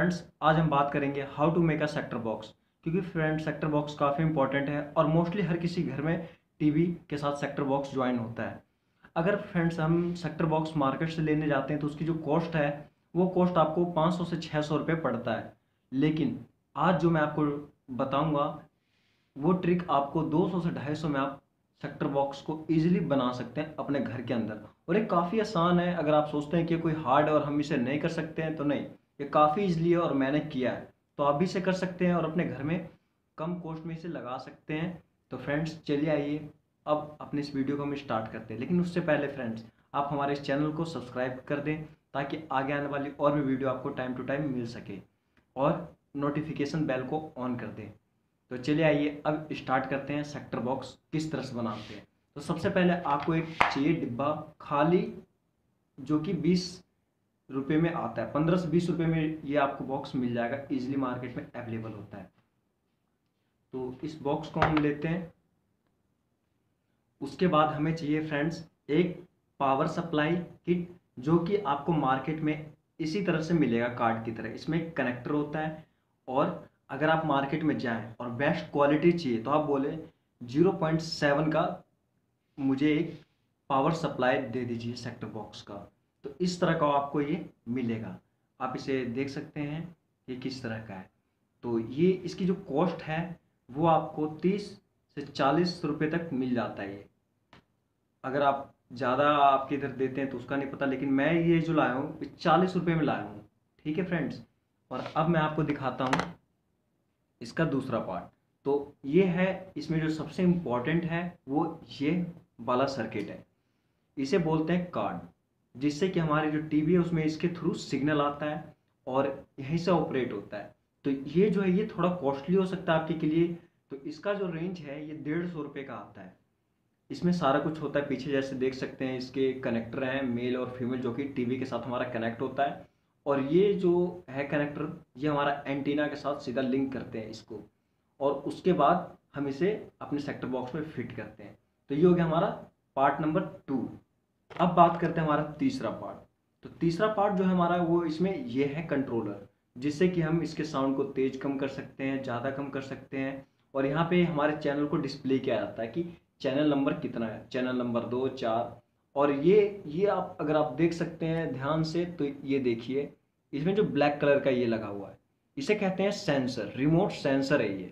Friends आज हम बात करेंगे how to make a sector box, क्योंकि फ्रेंड्स सेक्टर बॉक्स काफ़ी इंपॉर्टेंट है और मोस्टली हर किसी घर में टीवी के साथ सेक्टर बॉक्स ज्वाइन होता है। अगर फ्रेंड्स हम सेक्टर बॉक्स मार्केट से लेने जाते हैं तो उसकी जो कॉस्ट है वो कॉस्ट आपको 500 से 600 रुपये पड़ता है, लेकिन आज जो मैं आपको बताऊँगा वो ट्रिक आपको 200 से 250 में आप सेक्टर बॉक्स को ईजिली बना सकते हैं अपने घर के अंदर। और ये काफ़ी आसान है, अगर आप सोचते हैं कि कोई हार्ड है और हम इसे नहीं कर सकते हैं तो नहीं, ये काफ़ी ईजिली है और मैंने किया है, तो आप भी इसे कर सकते हैं और अपने घर में कम कॉस्ट में इसे लगा सकते हैं। तो फ्रेंड्स चलिए आइए अब अपने इस वीडियो को हम स्टार्ट करते हैं, लेकिन उससे पहले फ्रेंड्स आप हमारे इस चैनल को सब्सक्राइब कर दें ताकि आगे आने वाली और भी वीडियो आपको टाइम टू टाइम मिल सके, और नोटिफिकेशन बेल को ऑन कर दें। तो चलिए आइए अब स्टार्ट करते हैं सेक्टर बॉक्स किस तरह से बनाते हैं। तो सबसे पहले आपको एक चाहिए डिब्बा खाली, जो कि 20 रुपये में आता है, 15 से 20 रुपये में ये आपको बॉक्स मिल जाएगा, इजीली मार्केट में अवेलेबल होता है। तो इस बॉक्स को हम लेते हैं। उसके बाद हमें चाहिए फ्रेंड्स एक पावर सप्लाई किट, जो कि आपको मार्केट में इसी तरह से मिलेगा कार्ड की तरह, इसमें कनेक्टर होता है। और अगर आप मार्केट में जाएं और बेस्ट क्वालिटी चाहिए तो आप बोले 0.7 का मुझे एक पावर सप्लाई दे दीजिए सेक्टर बॉक्स का, तो इस तरह का आपको ये मिलेगा। आप इसे देख सकते हैं ये किस तरह का है। तो ये इसकी जो कॉस्ट है वो आपको 30 से 40 रुपए तक मिल जाता है। ये अगर आप ज़्यादा आपके इधर देते हैं तो उसका नहीं पता, लेकिन मैं ये जो लाया हूँ 40 रुपये में लाया हूँ, ठीक है फ्रेंड्स। और अब मैं आपको दिखाता हूँ इसका दूसरा पार्ट। तो ये है, इसमें जो सबसे इम्पॉर्टेंट है वो ये वाला सर्किट है, इसे बोलते हैं कार्ड, जिससे कि हमारी जो टीवी है उसमें इसके थ्रू सिग्नल आता है और यहीं से ऑपरेट होता है। तो ये जो है ये थोड़ा कॉस्टली हो सकता है आपके लिए, तो इसका जो रेंज है ये 150 रुपये का आता है। इसमें सारा कुछ होता है, पीछे जैसे देख सकते हैं इसके कनेक्टर हैं मेल और फीमेल, जो कि टीवी के साथ हमारा कनेक्ट होता है। और ये जो है कनेक्टर ये हमारा एंटीना के साथ सीधा लिंक करते हैं इसको, और उसके बाद हम इसे अपने सेक्टर बॉक्स में फिट करते हैं। तो ये हो गया हमारा पार्ट नंबर 2। अब बात करते हैं हमारा तीसरा पार्ट। तो तीसरा पार्ट जो है हमारा वो इसमें ये है कंट्रोलर, जिससे कि हम इसके साउंड को तेज कम कर सकते हैं, ज़्यादा कम कर सकते हैं। और यहाँ पे हमारे चैनल को डिस्प्ले किया जाता है कि चैनल नंबर कितना है, चैनल नंबर 2, 4। और ये आप अगर आप देख सकते हैं ध्यान से तो ये देखिए इसमें जो ब्लैक कलर का ये लगा हुआ है, इसे कहते हैं सेंसर, रिमोट सेंसर है ये,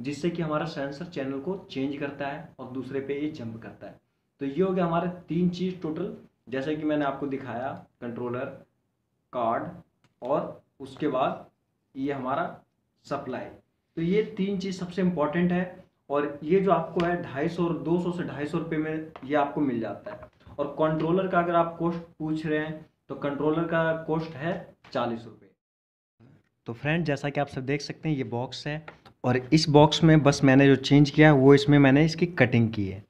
जिससे कि हमारा सेंसर चैनल को चेंज करता है और दूसरे पे ये जंप करता है। तो ये हो गया हमारे 3 चीज़ टोटल, जैसे कि मैंने आपको दिखाया कंट्रोलर, कार्ड और उसके बाद ये हमारा सप्लाई। तो ये 3 चीज़ सबसे इम्पॉर्टेंट है। और ये जो आपको है 250 से 250 रुपये में ये आपको मिल जाता है। और कंट्रोलर का अगर आप कॉस्ट पूछ रहे हैं तो कंट्रोलर का कॉस्ट है 40 रुपये। तो फ्रेंड जैसा कि आप सब देख सकते हैं ये बॉक्स है, और इस बॉक्स में बस मैंने जो चेंज किया वो इसमें मैंने इसकी कटिंग की है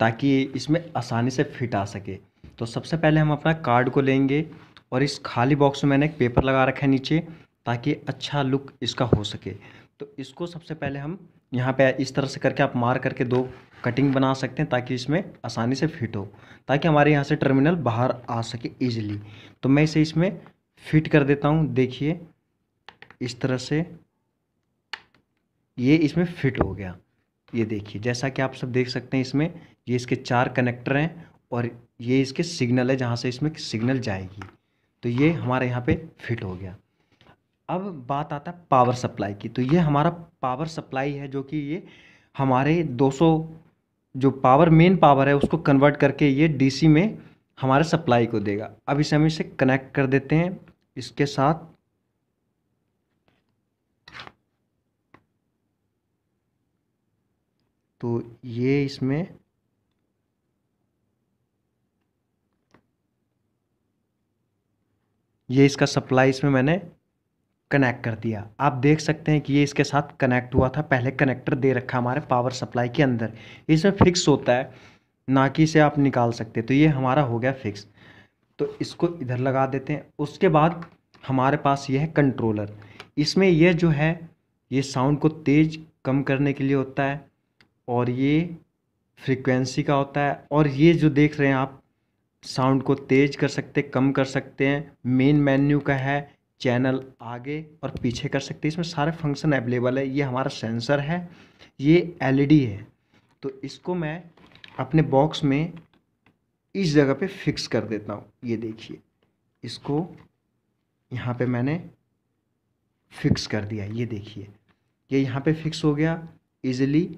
ताकि इसमें आसानी से फिट आ सके। तो सबसे पहले हम अपना कार्ड को लेंगे और इस खाली बॉक्स में मैंने एक पेपर लगा रखा है नीचे ताकि अच्छा लुक इसका हो सके। तो इसको सबसे पहले हम यहाँ पे इस तरह से करके आप मार करके 2 कटिंग बना सकते हैं ताकि इसमें आसानी से फिट हो, ताकि हमारे यहाँ से टर्मिनल बाहर आ सके ईजिली। तो मैं इसे इसमें फिट कर देता हूँ, देखिए इस तरह से ये इसमें फिट हो गया। ये देखिए जैसा कि आप सब देख सकते हैं इसमें ये इसके 4 कनेक्टर हैं और ये इसके सिग्नल है जहाँ से इसमें सिग्नल जाएगी। तो ये हमारे यहाँ पर फिट हो गया। अब बात आता है पावर सप्लाई की। तो ये हमारा पावर सप्लाई है, जो कि ये हमारे 200 जो पावर मेन पावर है उसको कन्वर्ट करके ये डीसी में हमारे सप्लाई को देगा। अब इसे हम इसे कनेक्ट कर देते हैं इसके साथ। तो ये इसमें ये इसका सप्लाई इसमें मैंने कनेक्ट कर दिया। आप देख सकते हैं कि ये इसके साथ कनेक्ट हुआ था, पहले कनेक्टर दे रखा हमारे पावर सप्लाई के अंदर, इसमें फिक्स होता है ना कि इसे आप निकाल सकते। तो ये हमारा हो गया फिक्स, तो इसको इधर लगा देते हैं। उसके बाद हमारे पास ये है कंट्रोलर, इसमें यह जो है ये साउंड को तेज कम करने के लिए होता है और ये फ्रीक्वेंसी का होता है। और ये जो देख रहे हैं आप साउंड को तेज कर सकते, कम कर सकते हैं, मेन मेन्यू का है, चैनल आगे और पीछे कर सकते हैं। इसमें सारे फंक्शन अवेलेबल है। ये हमारा सेंसर है, ये एलईडी है। तो इसको मैं अपने बॉक्स में इस जगह पे फिक्स कर देता हूँ। ये देखिए, इसको यहाँ पे मैंने फिक्स कर दिया। ये देखिए, ये यहाँ पे फिक्स हो गया इजीली।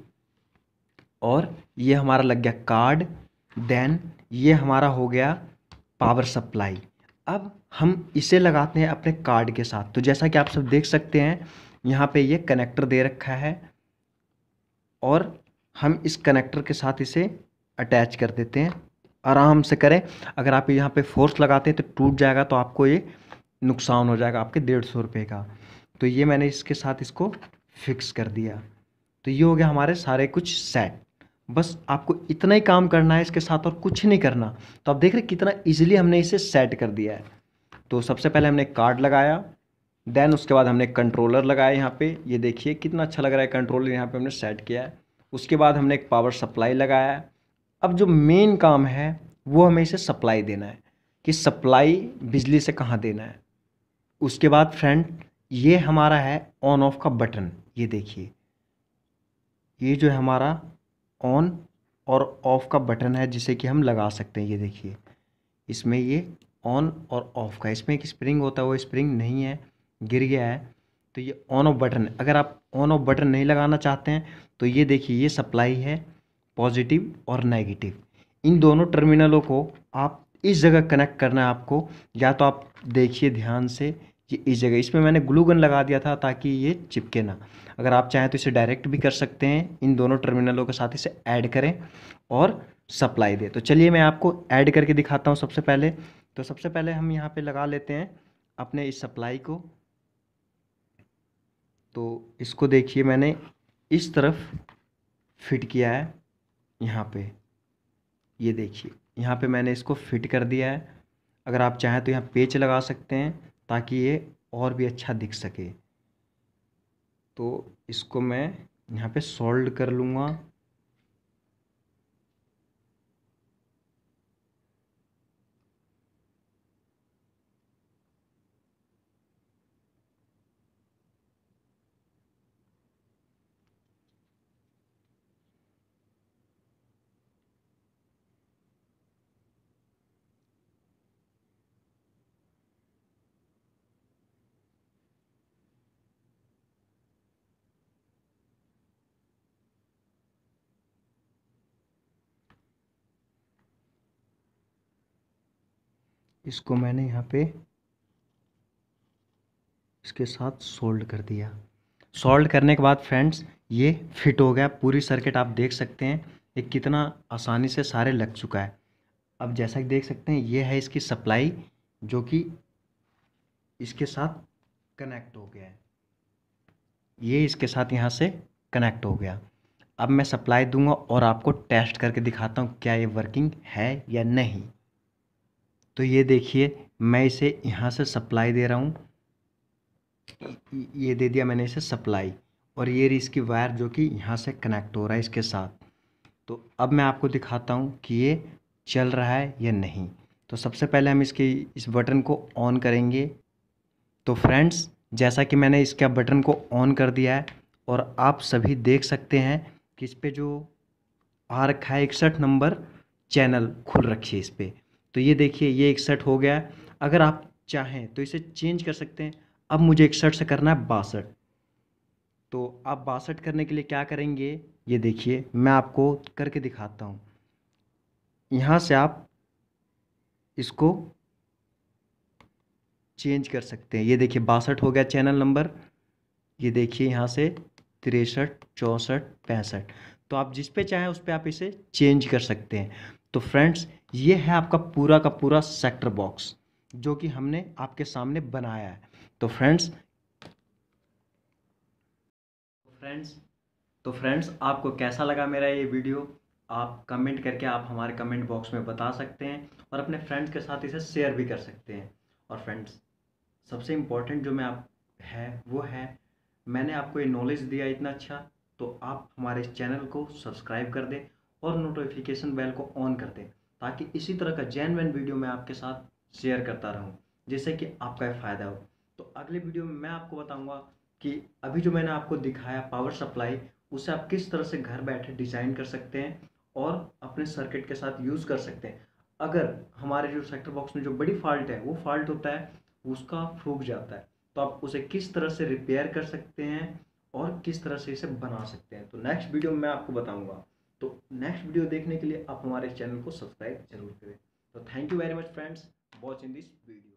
और ये हमारा लग गया कार्ड। देन ये हमारा हो गया पावर सप्लाई। अब हम इसे लगाते हैं अपने कार्ड के साथ। तो जैसा कि आप सब देख सकते हैं, यहाँ पे ये कनेक्टर दे रखा है और हम इस कनेक्टर के साथ इसे अटैच कर देते हैं। आराम से करें, अगर आप यहाँ पे फोर्स लगाते हैं तो टूट जाएगा, तो आपको ये नुकसान हो जाएगा आपके 150 रुपये का। तो ये मैंने इसके साथ इसको फिक्स कर दिया। तो ये हो गया हमारे सारे कुछ सेट। बस आपको इतना ही काम करना है इसके साथ और कुछ नहीं करना। तो आप देख रहे हैं कितना इजीली हमने इसे सेट कर दिया है। तो सबसे पहले हमने कार्ड लगाया, देन उसके बाद हमने कंट्रोलर लगाया यहाँ पे। ये देखिए कितना अच्छा लग रहा है, कंट्रोलर यहाँ पे हमने सेट किया है। उसके बाद हमने एक पावर सप्लाई लगाया है। अब जो मेन काम है वो हमें इसे सप्लाई देना है कि सप्लाई बिजली से कहाँ देना है। उसके बाद फ्रेंड ये हमारा है ऑन ऑफ का बटन। ये देखिए, ये जो है हमारा ऑन और ऑफ़ का बटन है जिसे कि हम लगा सकते हैं। ये देखिए, इसमें ये ऑन और ऑफ़ का, इसमें एक स्प्रिंग होता है, वो स्प्रिंग नहीं है, गिर गया है। तो ये ऑन ऑफ बटन। अगर आप ऑन ऑफ बटन नहीं लगाना चाहते हैं तो ये देखिए, ये सप्लाई है पॉजिटिव और नेगेटिव। इन दोनों टर्मिनलों को आप इस जगह कनेक्ट करना है आपको। या तो आप देखिए ध्यान से, ये इस जगह, इसमें मैंने ग्लू गन लगा दिया था ताकि ये चिपके ना। अगर आप चाहें तो इसे डायरेक्ट भी कर सकते हैं, इन दोनों टर्मिनलों के साथ इसे ऐड करें और सप्लाई दें। तो चलिए मैं आपको ऐड करके दिखाता हूं सबसे पहले। तो सबसे पहले हम यहां पे लगा लेते हैं अपने इस सप्लाई को। तो इसको देखिए मैंने इस तरफ फिट किया है यहाँ पर। ये देखिए, यहाँ पर मैंने इसको फिट कर दिया है। अगर आप चाहें तो यहाँ पेच लगा सकते हैं ताकि ये और भी अच्छा दिख सके। तो इसको मैं यहाँ पे सोल्ड कर लूँगा। इसको मैंने यहाँ पे इसके साथ सोल्ड कर दिया। सोल्ड करने के बाद फ्रेंड्स ये फिट हो गया। पूरी सर्किट आप देख सकते हैं, ये कितना आसानी से सारे लग चुका है। अब जैसा कि देख सकते हैं, ये है इसकी सप्लाई जो कि इसके साथ कनेक्ट हो गया है। ये इसके साथ यहाँ से कनेक्ट हो गया। अब मैं सप्लाई दूंगा और आपको टेस्ट करके दिखाता हूँ क्या ये वर्किंग है या नहीं। तो ये देखिए, मैं इसे यहाँ से सप्लाई दे रहा हूँ। ये दे दिया मैंने इसे सप्लाई, और ये इसकी वायर जो कि यहाँ से कनेक्ट हो रहा है इसके साथ। तो अब मैं आपको दिखाता हूँ कि ये चल रहा है या नहीं। तो सबसे पहले हम इसके इस बटन को ऑन करेंगे। तो फ्रेंड्स जैसा कि मैंने इसका बटन को ऑन कर दिया है, और आप सभी देख सकते हैं कि इस पर जो आ रखा है 61 नंबर चैनल खुल रखी है इस पर। तो ये देखिए, ये 61 हो गया। अगर आप चाहें तो इसे चेंज कर सकते हैं। अब मुझे 61 से करना है 62। तो आप 62 करने के लिए क्या करेंगे, ये देखिए मैं आपको करके दिखाता हूँ। यहाँ से आप इसको चेंज कर सकते हैं। ये देखिए 62 हो गया चैनल नंबर। ये देखिए यहाँ से 63, 64, 65, तो आप जिस पे चाहें उस पे आप इसे चेंज कर सकते हैं। तो फ्रेंड्स ये है आपका पूरा का पूरा सेक्टर बॉक्स जो कि हमने आपके सामने बनाया है। तो फ्रेंड्स आपको कैसा लगा मेरा ये वीडियो, आप कमेंट करके आप हमारे कमेंट बॉक्स में बता सकते हैं और अपने फ्रेंड्स के साथ इसे शेयर भी कर सकते हैं। और फ्रेंड्स सबसे इम्पोर्टेंट जो मैंने आपको ये नॉलेज दिया इतना अच्छा, तो आप हमारे इस चैनल को सब्सक्राइब कर दें और नोटिफिकेशन बेल को ऑन कर दें ताकि इसी तरह का जेन्युइन वीडियो मैं आपके साथ शेयर करता रहूं जिससे कि आपका फ़ायदा हो। तो अगले वीडियो में मैं आपको बताऊंगा कि अभी जो मैंने आपको दिखाया पावर सप्लाई, उसे आप किस तरह से घर बैठे डिज़ाइन कर सकते हैं और अपने सर्किट के साथ यूज़ कर सकते हैं। अगर हमारे जो सेक्टर बॉक्स में जो बड़ी फॉल्ट है, वो फॉल्ट होता है उसका फूक जाता है, तो आप उसे किस तरह से रिपेयर कर सकते हैं और किस तरह से इसे बना सकते हैं, तो नेक्स्ट वीडियो में मैं आपको बताऊँगा। तो नेक्स्ट वीडियो देखने के लिए आप हमारे चैनल को सब्सक्राइब जरूर करें। तो thank you very much friends watching this video.